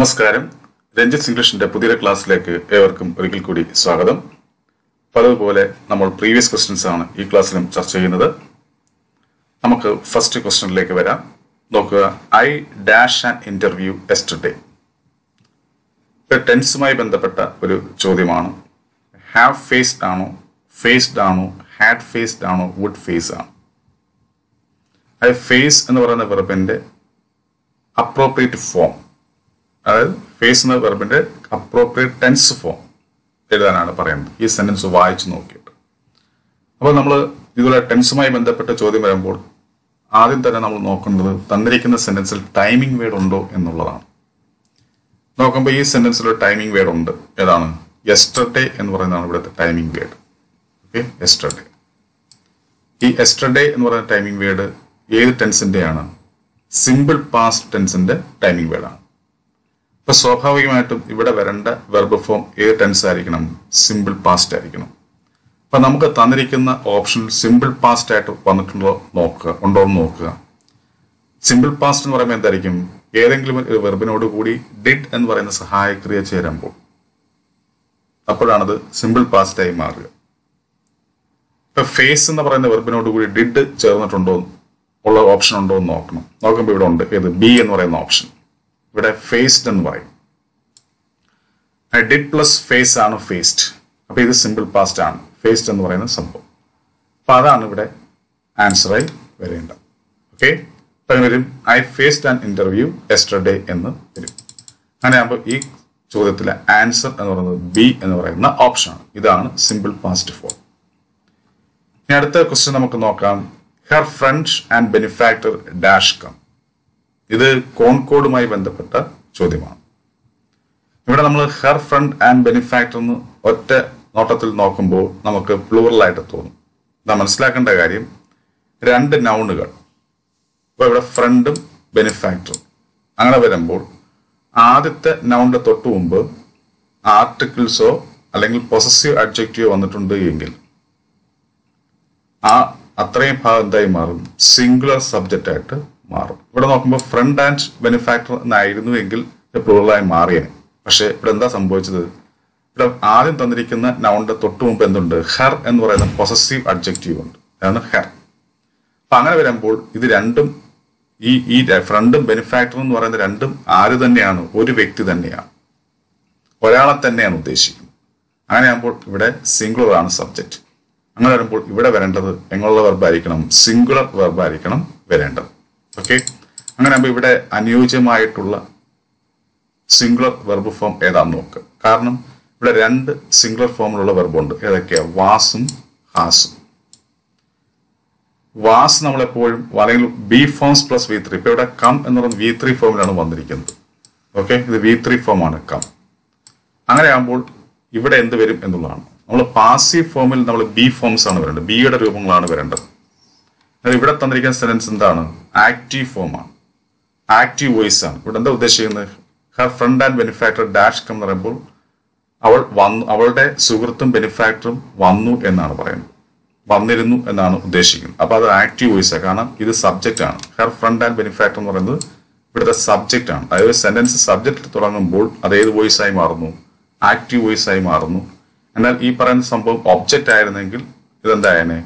നമസ്കാരം രഞ്ജിത്ത് ഇംഗ്ലീഷിന്റെ പുതിയ ക്ലാസ്സിലേക്ക് ഏവർക്കും ഒരിക്കൽ കൂടി സ്വാഗതം. പലതുപോലെ നമ്മൾ പ്രീവിയസ് ക്വസ്റ്റ്യൻസ് ആണ് ഈ ക്ലാസ്സിലും ചർച്ച ചെയ്യുന്നത്. നമുക്ക് ഫസ്റ്റ് ക്വസ്റ്റ്യനിലേക്ക് വരാം. നോക്കുക, I dash an interview yesterday. ടെൻസുമായി ബന്ധപ്പെട്ട ഒരു ചോദ്യമാണ്. ഹാവ് ഫേസ്ഡ് ആണോ, ഫേസ്ഡ് ആണോ, ഹാഡ് ഫേസ്ഡ് ആണോ, വുഡ് ഫേസ് ആണോ? ഐ ഫേസ് എന്ന് പറയുന്ന വെർബിന്റെ അപ്രോപ്രിയേറ്റ് ഫോം, അതായത് ഫേസ് എന്ന വെർബിന്റെ അപ്രോപ്രിയേറ്റ് ടെൻസ് ഫോം എഴുതാനാണ് പറയുന്നത്. ഈ സെന്റൻസ് വായിച്ചു നോക്കിയിട്ട് അപ്പോൾ നമ്മൾ ഇതുപോലെ ടെൻസുമായി ബന്ധപ്പെട്ട ചോദ്യം വരുമ്പോൾ ആദ്യം തന്നെ നമ്മൾ നോക്കേണ്ടത് തന്നിരിക്കുന്ന സെന്റൻസിൽ ടൈമിംഗ് വേർഡ് ഉണ്ടോ എന്നുള്ളതാണ്. നോക്കുമ്പോൾ ഈ സെന്റൻസിൽ ഒരു ടൈമിംഗ് വേർഡ് ഉണ്ട്. ഏതാണ്? യെസ്റ്റർഡേ എന്ന് പറയുന്നതാണ് ഇവിടുത്തെ ടൈമിംഗ് വേർഡ്. Okay, yesterday. ഈ യെസ്റ്റർഡേ എന്ന് പറയുന്ന ടൈമിംഗ് വേർഡ് ഏത് ടെൻസിന്റെയാണ്? സിമ്പിൾ പാസ്റ്റ് ടെൻസിന്റെ ടൈമിംഗ് വേർഡാണ്. അപ്പൊ സ്വാഭാവികമായിട്ടും ഇവിടെ വരേണ്ട വെർബ് ഫോം ഏത് ടെൻസ് ആയിരിക്കണം? സിമ്പിൾ പാസ്റ്റ് ആയിരിക്കണം. അപ്പൊ നമുക്ക് തന്നിരിക്കുന്ന ഓപ്ഷൻ സിമ്പിൾ പാസ്റ്റ് ആയിട്ട് വന്നിട്ടുണ്ടോ നോക്കുക, ഉണ്ടോ എന്ന് നോക്കുക. സിമ്പിൾ പാസ്റ്റ് എന്ന് പറയുമ്പോൾ എന്തായിരിക്കും? ഏതെങ്കിലും ഒരു വെർബിനോട് കൂടി ഡിഡ് എന്ന് പറയുന്ന സഹായക്രിയ ചേരുമ്പോൾ അപ്പോഴാണത് സിമ്പിൾ പാസ്റ്റ് ആയി മാറുക. ഇപ്പൊ ഫേസ് എന്ന് പറയുന്ന വെർബിനോട് കൂടി ഡിഡ് ചേർന്നിട്ടുണ്ടോ ഉള്ള ഓപ്ഷൻ ഉണ്ടോ എന്ന് നോക്കണം. നോക്കുമ്പോൾ ഇവിടെ ഉണ്ട്. ഏത്? ബി എന്ന് പറയുന്ന ഓപ്ഷൻ. ഇവിടെ ഫേസ്ഡ് എന്ന് പറയും. ഡിഡ് പ്ലസ് ഫേസ് ആണ് ഫേസ്ഡ്. അപ്പൊ ഇത് സിമ്പിൾ പാസ്റ്റ് ആണ് ഫേസ്ഡ് എന്ന് പറയുന്ന സംഭവം. അപ്പൊ അതാണ് ഇവിടെ ആൻസറായി വരേണ്ടത്. ഓക്കെ, അങ്ങനെ വരും. I faced an interview yesterday എന്ന് വരും. അങ്ങനെയാകുമ്പോൾ ഈ ചോദ്യത്തിലെ ആൻസർ എന്ന് പറയുന്നത് ബി എന്ന് പറയുന്ന ഓപ്ഷനാണ്. ഇതാണ് സിമ്പിൾ പാസ്റ്റ് ഫോം. ഇനി അടുത്ത ക്വസ്റ്റ്യൻ നമുക്ക് നോക്കാം. Her friend and benefactor dash come. ഇത് കോൺകോർഡുമായി ബന്ധപ്പെട്ട ചോദ്യമാണ്. ഇവിടെ നമ്മൾ ഹെർ ഫ്രണ്ട് ആൻഡ് ബെനിഫാക്ടർ എന്ന് ഒറ്റ നോട്ടത്തിൽ നോക്കുമ്പോൾ നമുക്ക് പ്ലൂറലായിട്ട് തോന്നും. നാം മനസ്സിലാക്കേണ്ട കാര്യം, രണ്ട് നൗണുകൾ. ഇപ്പോൾ ഇവിടെ ഫ്രണ്ടും ബെനിഫാക്ടറും. അങ്ങനെ വരുമ്പോൾ ആദ്യത്തെ നൗണിന്റെ തൊട്ട് മുമ്പ് ആർട്ടിക്കിൾസോ അല്ലെങ്കിൽ പൊസസീവ് അഡ്ജക്റ്റീവോ വന്നിട്ടുണ്ട് എങ്കിൽ ആ അത്രയും ഭാഗം എന്തായി മാറും? സിംഗുലർ സബ്ജക്റ്റ് ആയിട്ട് മാറും. ഇവിടെ നോക്കുമ്പോൾ ഫ്രണ്ട് ആൻഡ് ബെനിഫാക്ടർ എന്നായിരുന്നു എങ്കിൽ പ്ലൂറലായി മാറിയേനെ. പക്ഷേ ഇവിടെ എന്താ സംഭവിച്ചത്? ഇവിടെ ആദ്യം തന്നിരിക്കുന്ന നൗണിന്റെ തൊട്ട് മുമ്പ് എന്തുണ്ട്? ഹെർ എന്ന് പറയുന്ന പൊസസീവ് അഡ്ജക്റ്റീവ് ഉണ്ട്. അതാണ് ഹെർ. അപ്പൊ അങ്ങനെ വരുമ്പോൾ ഇത് രണ്ടും ഈ ഫ്രണ്ടും ബെനിഫാക്ടർ എന്ന് പറയുന്ന രണ്ടും ആര് തന്നെയാണ്? ഒരു വ്യക്തി തന്നെയാണ്, ഒരാളെ തന്നെയാണ് ഉദ്ദേശിക്കുന്നത്. അങ്ങനെയാകുമ്പോൾ ഇവിടെ സിംഗുലർ ആണ് സബ്ജക്റ്റ്. അങ്ങനെ വരുമ്പോൾ ഇവിടെ വരേണ്ടത് എങ്ങനെയുള്ള വെർബായിരിക്കണം? സിംഗുലർ വെർബായിരിക്കണം വരേണ്ടത്. ഓക്കെ, അങ്ങനെ ആകുമ്പോൾ ഇവിടെ അനുയോജ്യമായിട്ടുള്ള സിംഗുലർ വെർബ് ഫോം ഏതാണെന്ന് നോക്കുക. കാരണം ഇവിടെ രണ്ട് സിംഗുലർ ഫോമിലുള്ള വെർബുണ്ട്. ഏതൊക്കെയാണ്? വാസും ഹാസും. വാസ് നമ്മളെപ്പോഴും അല്ലെങ്കിൽ B forms plus V three. ഇപ്പൊ ഇവിടെ കം എന്ന് പറയുന്നത് വി ത്രീ ഫോമിലാണ് വന്നിരിക്കുന്നത്. ഓക്കെ, ഇത് വി ത്രീ ഫോമാണ് കം. അങ്ങനെയാകുമ്പോൾ ഇവിടെ എന്ത് വരും എന്നുള്ളതാണ്. നമ്മൾ പാസീവ് ഫോമിൽ നമ്മൾ ബി ഫോംസ് ആണ് വരേണ്ടത്, ബിയുടെ രൂപങ്ങളാണ് വരേണ്ടത്. എന്നാൽ ഇവിടെ തന്നിരിക്കുന്ന സെന്റൻസ് എന്താണ്? ആക്റ്റീവ് ഫോമാണ്, ആക്റ്റീവ് വോയിസ് ആണ്. ഇവിടെ എന്താ ഉദ്ദേശിക്കുന്നത്? Her friend and benefactor dash come എന്ന് പറയുമ്പോൾ അവൾ വന്നു, അവളുടെ സുഹൃത്തും ബെനിഫാക്ടറും വന്നു എന്നാണ് പറയുന്നത്, വന്നിരുന്നു എന്നാണ് ഉദ്ദേശിക്കുന്നത്. അപ്പോൾ അത് ആക്റ്റീവ് വോയിസ് ആണ്. കാരണം ഇത് സബ്ജക്റ്റ് ആണ്. ഹെർ ഫ്രണ്ട് ആൻഡ് ബെനിഫാക്ടർ എന്ന് പറയുന്നത് ഇവിടുത്തെ സബ്ജക്റ്റ് ആണ്. അതായത് സെന്റൻസ് സബ്ജക്റ്റ് തുടങ്ങുമ്പോൾ അത് ഏത് വോയിസ് ആയി മാറുന്നു? ആക്റ്റീവ് വോയിസ് ആയി മാറുന്നു. എന്നാൽ ഈ പറയുന്ന സംഭവം ഒബ്ജക്റ്റ് ആയിരുന്നെങ്കിൽ ഇതെന്തായേനെ?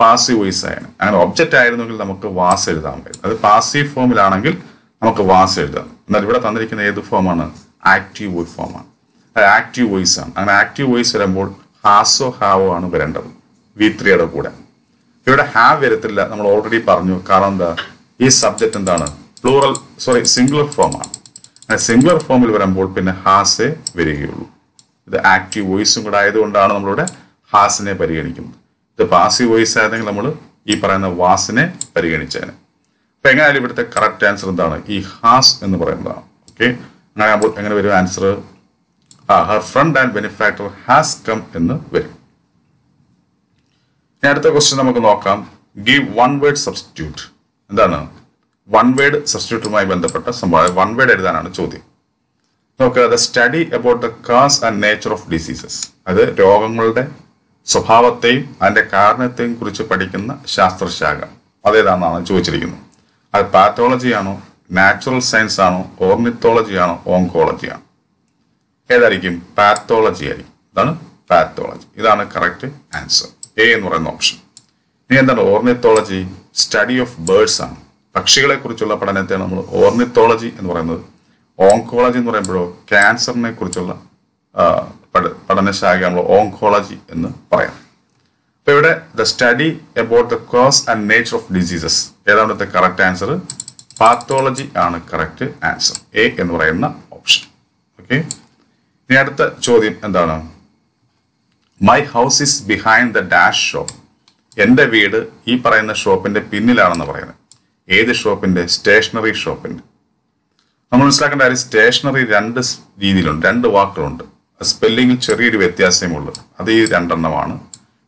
Passive voice ആയേനെ. അങ്ങനെ ഒബ്ജക്റ്റ് ആയിരുന്നെങ്കിൽ നമുക്ക് വാസ് എഴുതാമായിരുന്നു. അത് പാസീവ് ഫോമിലാണെങ്കിൽ നമുക്ക് വാസ് എഴുതാം. എന്നാൽ ഇവിടെ തന്നിരിക്കുന്ന ഏത് ഫോമാണ്? ആക്റ്റീവ് ഫോമാണ്, ആക്റ്റീവ് വോയിസ് ആണ്. അങ്ങനെ ആക്റ്റീവ് വോയിസ് വരുമ്പോൾ ഹാസോ ഹാവോ ആണ് വരേണ്ടത് വി ത്രീയുടെ കൂടെ. ഇവിടെ ഹാവ് വരത്തില്ല, നമ്മൾ ഓൾറെഡി പറഞ്ഞു. കാരണം എന്താ? ഈ സബ്ജക്റ്റ് എന്താണ്? സിംഗുലർ ഫോമാണ്. അങ്ങനെ സിംഗുലർ ഫോമിൽ വരുമ്പോൾ പിന്നെ ഹാസേ വരികയുള്ളൂ. ഇത് ആക്റ്റീവ് വോയിസും കൂടെ ആയതുകൊണ്ടാണ് നമ്മളിവിടെ ഹാസിനെ പരിഗണിക്കുന്നത്. ഇത് പാസീവ് വോയിസ് ആയിരുന്നെങ്കിൽ നമ്മൾ ഈ പറയുന്ന വാസിനെ പരിഗണിച്ചേനെ. അപ്പൊ എങ്ങനെയായാലും ഇവിടുത്തെ കറക്റ്റ് ആൻസർ എന്താണ്? ഈ ഹാസ് എന്ന് പറയുന്നതാണ്. ഓക്കെ, അങ്ങനെ ആകുമ്പോൾ എങ്ങനെ വരും answer? Her friend and benefactor has come എന്ന് വരും. ഇനി അടുത്ത ക്വസ്റ്റ്യൻ നമുക്ക് നോക്കാം. Give one word substitute. എന്താണ് വൺ വേർഡ് സബ്സ്റ്റിറ്റ്യൂട്ടുമായി ബന്ധപ്പെട്ട സംഭവം? വൺ വേർഡ് എഴുതാനാണ് ചോദ്യം. നോക്കുക, the study about the cause and nature of diseases. അത് രോഗങ്ങളുടെ സ്വഭാവത്തെയും അതിന്റെ കാരണത്തെയും കുറിച്ച് പഠിക്കുന്ന ശാസ്ത്രശാഖ അതേതാണെന്നാണ് ചോദിച്ചിരിക്കുന്നത്. അത് പാത്തോളജി ആണോ, natural science ano, ornithology ano, oncology ano. Edarikim pathology ari. Then pathology. This is the correct answer. A is one option. Then ornithology study of birds ano. Pakshigale kurichulla padanathe nammal ornithology ennu parayunnathu. Oncology ennu parayumbol cancer ne kurichulla padanashayam oncology ennu parayam. So, the study about the cause and nature of diseases. That is the correct answer. Pathology is the correct answer. A is the option. Okay. My house is behind the dash shop. Enda veedu ee parayna shop inde pinnilana parayana. Ede shop inde stationery shop inde. Nammal manasilakkandaari stationery rendu reethilundu, rendu vaakalundu. Spelling il cheriyoru vyathyasam ullu. Adu ee rendannamana.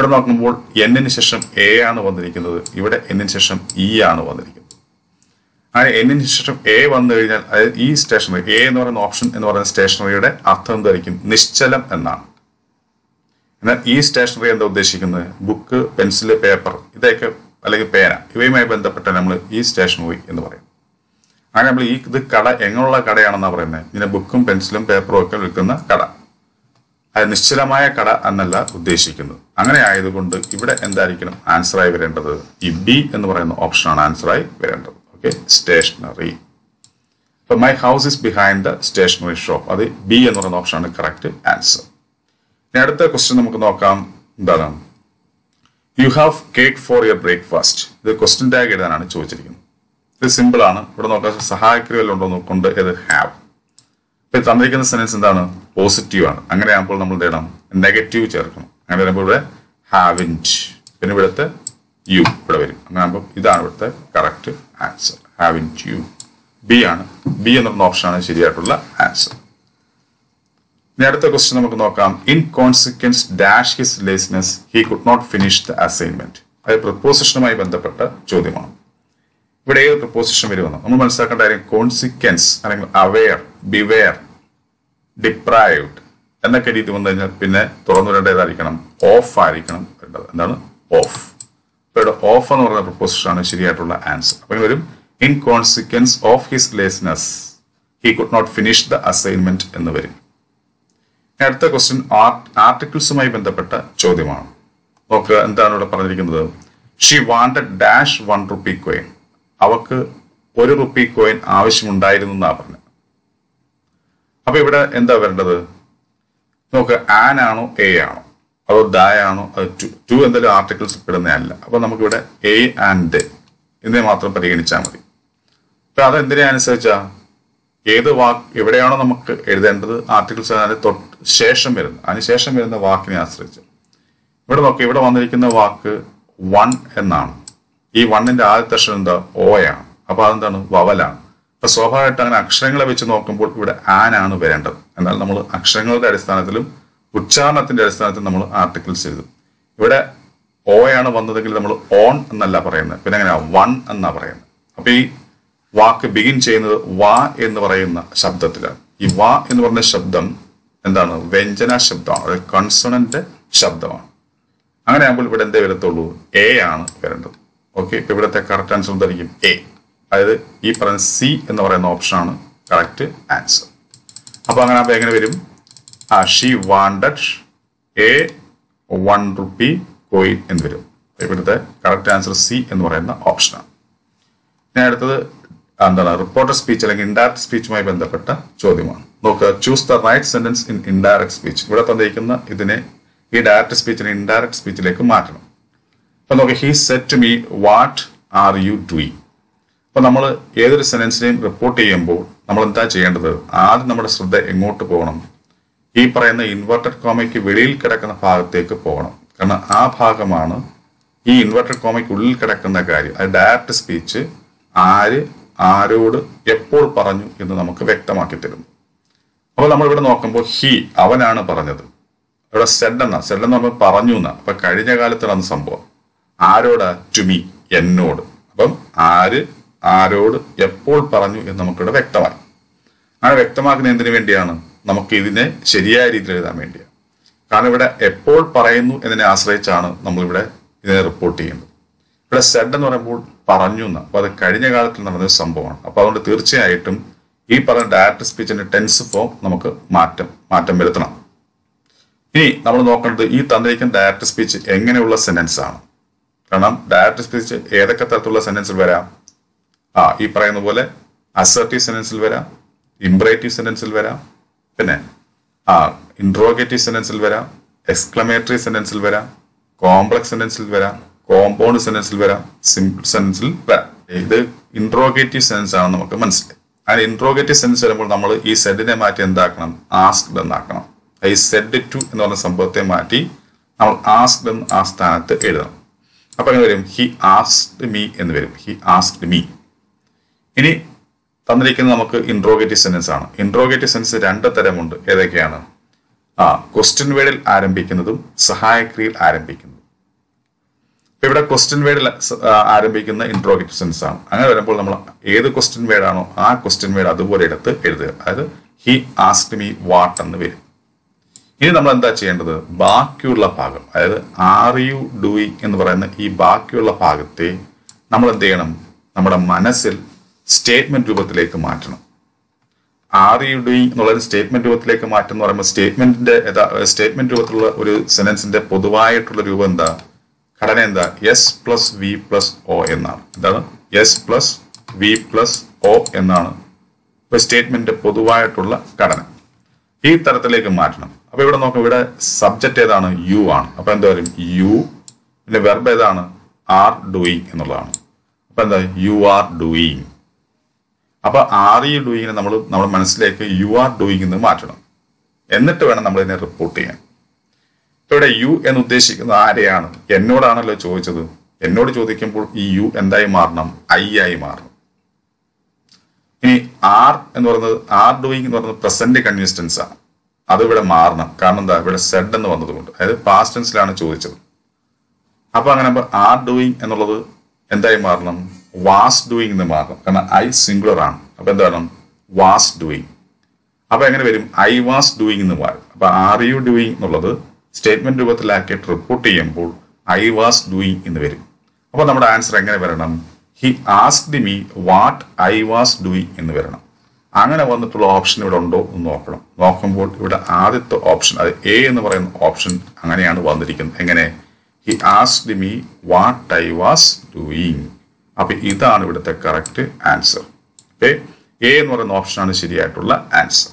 But not more N in session A and one the Rikin, you would end in session E and one the Rikin. I end in session A one the region E stationary A nor an option and or a stationary day after the Rikin, Nischalam and none. And then E stationary and the Shikan, book, pencil, paper, like a pair. We may bend the paternal E stationary in the way. I am like the Kada Engola Kada and Navarre in a book, pencil, paper, or Kada. Nishalamaya Kada and Nala Udeshikin. Angana either good, Ibida and Darikin answer I will enter the B and an option answer I will enter. Okay, stationery. But my house is behind the stationery shop. Are the B and an option and correct answer. Now, the question number you have cake for your breakfast. The question tag is an answer. This simple honor, but not as a high creel on the other half. If you have a sentence, positive, negative, haven't. You the correct answer. Haven't you? B is an option and the answer. The question in consequence, dash his laziness, he could not finish the assignment. I proposition my Chodimon. But I have a proposition video. Consequence, aware, beware, deprived. And the Kadi Pinna, Toronto, off fire, off. But off another proposition and Shiriatola answer. In consequence of his laziness, he could not finish the assignment in the very. At the question, articles may be the better Chodimon. Okay, and then she wanted dash 1 rupee coin. Avaka 1 rupee coin Avishmundai in the Naparna. Apibida in the Vendada Noka Anano Aano. Our Diano, 2 and the articles Pedanella. Abanamakuda A and D in the Matra Parian Chamari. Rather than the answer, either walk every on the articles and thought Sheshamir and Sheshamir in the walk in the answer. But okay, what on the Rick in the walk 1 and none. E one in the Altashunda, Oya, Abandan, Vavala. The Sofa at an Akshangle which no compute would an and variant. And the number of Akshangle that is Tanatilum, Uchanath in the Restanat number of articles. Veda Oya and one of the number on and the Laparena, Penana one and Navarena. A P walk a begin chain of wa in the Varena Shabdatilla. E wa in the Varna Shabdam and then Venjana Shabdam or consonant Shabdam. An ample would end the Vedatolu, A and Verandum. Okay, people at the correct answer of the game A. Either E parent C and or an option correct answer. Upangana Bagan she wanted A 1 rupee coin in video. People at the correct answer C and or an option. Now, the reporter speech like indirect speech might be the better. Chodimon. Look, choose the right sentence in indirect speech. What are they in the direct speech and indirect speech like a martyr? Okay, he said to me, what are you doing? But number either sentence name report a board, number and the other numbers of the emote bonum. E per and the inverted comic will cut a park take a bonum. Can a hagamana E inverted comic will cut a guy. Adapt speech are would a poor paranu in the Namaka vector market. All number of Nokambo he Avanana paranadu. It was Sedana paranuna, but Kadinagalatan Sambo. Aroda to me, yen node. Above Arod, a pole paranu in Namaka vector. And vectamark in the Indiana, Namakidine, Sheria Ritra Media. Canavada a pole paranu and an asray channel, Namavada in a reporting. But a saddle or a boat, Paranjuna, but the Kadinagal and another Samboan. Upon the Thirche item, he parent direct speech in a tense form, Namaka, Martin Meratana. He Namaka, the E Tandakan direct speech, Enganula sentence. Kanam, direct speech, Eda Katatula sentence vera. Ah, E Paranavole, assertive sentence vera, imperative sentence vera, Pene. Ah, interrogative sentence vera, exclamatory sentence vera, complex sentence vera. Compound sentence will simple sentence will be interrogative sentence. And interrogative sentence will be said to ask them. I said it to another somebody. I'll ask them as that. He asked me. He asked me. Any interrogative sentence. Interrogative sentence is under the amount. Question will Arambic Sahai Creed Arambic. If a question made Arabic in the interrogative sentence, another example, question made a question made other word at the other. He asked me what on the way. In the Mandachi and the Bakula Pagam, either are you doing in the Varana e Bakula Pagate, Namada Denum, Namada Manasil, statement with Lake Martin. Are you doing another statement with Lake Martin or a statement with sentence in the Podua to the Rubanda? S plus V plus O NR. S plus V plus O NR. The statement is the This is the subject you are. You the verb are doing. You are doing. Are you doing? You are doing in the matter. Report. You and Udeshi and the Ariana, and no Rana cho each other, and no Joe the Kimpo EU and I Marnam, I Mar. Any R and other are doing the present consistence. Other word a Marna, Kananda, where said than the one, either past and slana cho each other. Upon number are doing another and I Marnam, was doing the Marnam, and I singular on, abandonum, was doing. Upon him, I was doing the while. Are you doing no other? Statement with lack it report I was doing in the very. Upon the answer, he asked me what I was doing in the very. I'm going to want the option with Ondo Nokram. Nokram would add the option, A in the one option, I'm going to want the deacon. He asked me what I was doing. Up either with the correct answer. A in one option on the Shidiatula answer.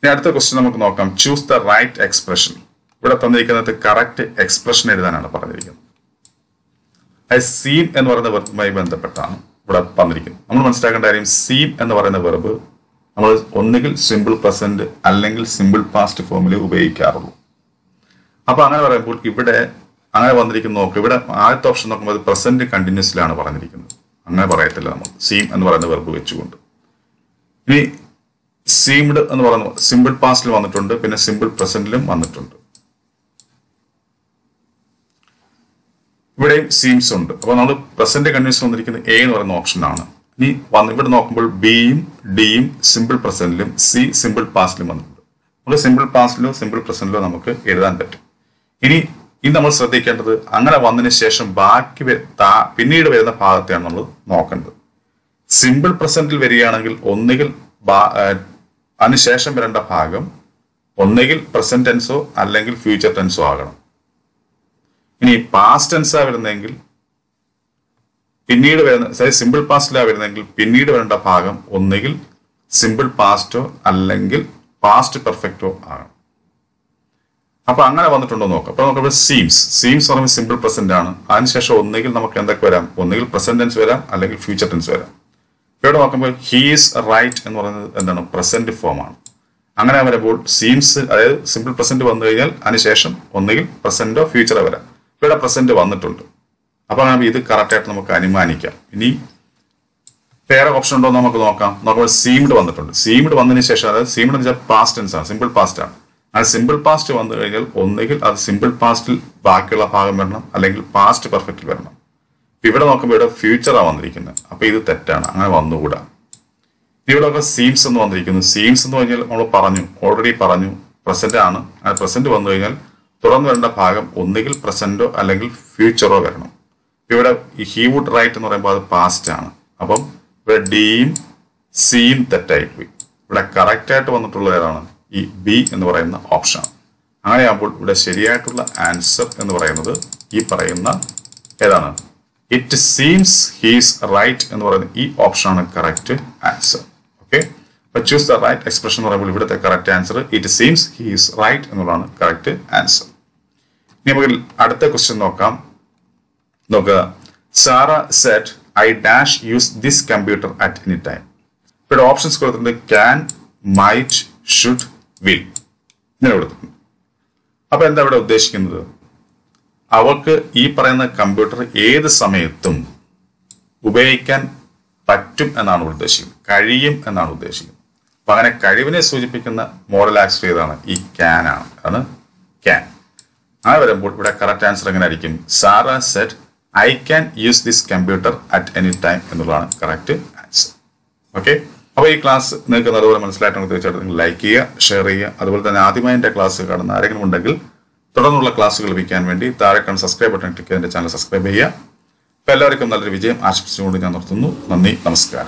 Now, the question is choose the right expression. What is the correct expression? I seen and what is the verb? What is the verb? Seen and what is the verb? Only simple present and simple past formula. Now, I will give it a option of present continuously. Seen and what is the verb? Seemed and simple past on the tundra, pin a simple present limb on the tundra. Vidame seems on the present continuous on the A or an option on one even knockable beam, deem, simple present limb, C, simple past limb on the tundra. Simple past limb, simple present limb on the tundra. Any in the most of the end of the Angara one in a station back with the pinnaid away the path the analog knock under. Simple present very angle only. Anishasham Miranda Pagam, Onegil present tense, Alangil future tense. In a past tense, I will angle. Pinid, simple past level an angle, Pinid Miranda Pagam, Onegil, simple past, Alangil, past perfecto. Upanga on the Tondonoka, Pronoka seems, seems on a simple present down, Anishasha Onegil Namakanda Queram, Onegil present tense, Alangil future tense. He is right and present form. Angana seems simple present one real annexation, only present of future. But a present one the tundu. Upon the character Namaka Animanica. Pair option on Namaka, Naka seemed one the tundu. Seemed one initiation, seemed as a past tense, simple past. And simple past one the real, only are simple past Bakula Pagamana, a little past perfect verna. People talk about a future on the weekend. A pay the tetana and on the wood. People talk about seams on the weekend, seams on the weekend or paranu, already paranu, presentana, and present one the weekend, Toran Venda Pagam, Unigil presento, a legal future of Verno. he would write എന്ന് പറയുമ്പോൾ അത് past ആണ്. അപ്പോൾ ഇവിടെ ഡിയും സിയും തെറ്റായി പോയി. ഇവിടെ കറക്റ്റ് ആയിട്ട് വന്നിട്ടുള്ള ഏതാണ്? ഈ ബി എന്ന് പറയുന്ന ഓപ്ഷൻ. അങ്ങനെയാകുമ്പോൾ ഇവിടെ ശരിയായിട്ടുള്ള ആൻസർ എന്ന് പറയുന്നത് ഈ പറയുന്ന ഏതാണ്? It seems he is right എന്ന് പറയുന്ന ഈ ഓപ്ഷൻ ആണ് കറക്റ്റ് ആൻസർ. ഓക്കെ, അപ്പോൾ choose the right expression എന്ന് പറയുമ്പോൾ ഇവിടുത്തെ correct answer it seems he is right എന്നുള്ളതാണ് കറക്റ്റ് ആൻസർ. ഇനി നമുക്ക് അടുത്ത ക്വസ്റ്റ്യൻ നോക്കാം. നോക്കുക, Sarah said I dash use this computer at any time. ഇവിടെ ഓപ്ഷൻസ് കൊടുത്തിട്ടുണ്ട് can, might, should, will ഇങ്ങനെ കൊടുത്തിട്ടുണ്ട്. അപ്പോൾ എന്താ ഇവിടെ ഉദ്ദേശിക്കുന്നത്? അവർക്ക് ഈ പറയുന്ന കമ്പ്യൂട്ടർ ഏത് സമയത്തും ഉപയോഗിക്കാൻ പറ്റും എന്നാണ് ഉദ്ദേശിക്കുന്നത്, കഴിയും എന്നാണ് ഉദ്ദേശിക്കുന്നത്. അപ്പം അങ്ങനെ കഴിവിനെ സൂചിപ്പിക്കുന്ന മോഡൽ ആക്സിഡൻ ഏതാണ്? ഈ ക്യാൻ ആണ്. അതാണ് ക്യാൻ. അങ്ങനെ വരുമ്പോൾ ഇവിടെ കറക്റ്റ് ആൻസർ എങ്ങനെ ആയിരിക്കും? Sara said I can use this computer at any time എന്നുള്ളതാണ് കറക്റ്റ് ആൻസർ. ഓക്കെ, അപ്പോൾ ഈ ക്ലാസ് നിങ്ങൾക്ക് നല്ലപോലെ മനസ്സിലായിട്ടാണ് തീർച്ചയായിട്ടും നിങ്ങൾ ലൈക്ക് ചെയ്യുക, ഷെയർ ചെയ്യുക. അതുപോലെ തന്നെ ആദ്യമായി എൻ്റെ ക്ലാസ് കാണുന്ന ആരെങ്കിലും ഉണ്ടെങ്കിൽ തുടർന്നുള്ള ക്ലാസ്സുകൾ ലഭിക്കാൻ വേണ്ടി താഴെക്കാണുന്ന സബ്സ്ക്രൈബ് ബട്ടൺ ക്ലിക്ക് ചെയ്ത് എൻ്റെ ചാനൽ സബ്സ്ക്രൈബ് ചെയ്യുക. അപ്പോൾ എല്ലാവർക്കും നല്ലൊരു വിജയം ആശംസിച്ചുകൊണ്ട് ഞാൻ നിർത്തുന്നു. നന്ദി, നമസ്കാരം.